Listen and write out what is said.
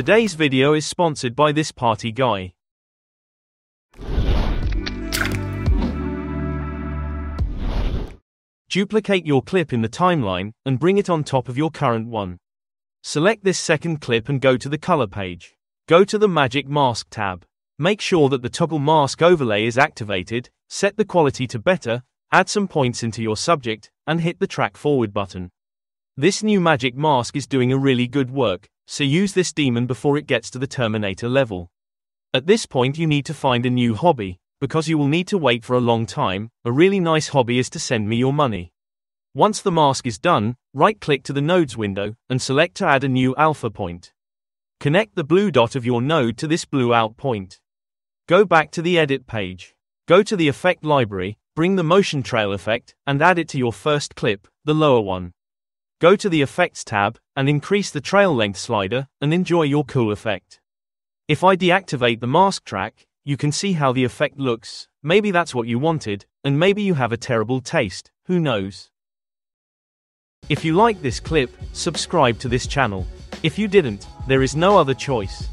Today's video is sponsored by this party guy. Duplicate your clip in the timeline and bring it on top of your current one. Select this second clip and go to the color page. Go to the Magic Mask tab. Make sure that the toggle mask overlay is activated, set the quality to better, add some points into your subject, and hit the track forward button. This new magic mask is doing a really good work, so use this demon before it gets to the Terminator level. At this point you need to find a new hobby, because you will need to wait for a long time. A really nice hobby is to send me your money. Once the mask is done, right-click to the nodes window, and select to add a new alpha point. Connect the blue dot of your node to this blue out point. Go back to the edit page. Go to the effect library, bring the motion trail effect, and add it to your first clip, the lower one. Go to the effects tab, and increase the trail length slider, and enjoy your cool effect. If I deactivate the mask track, you can see how the effect looks. Maybe that's what you wanted, and maybe you have a terrible taste, who knows? If you like this clip, subscribe to this channel. If you didn't, there is no other choice.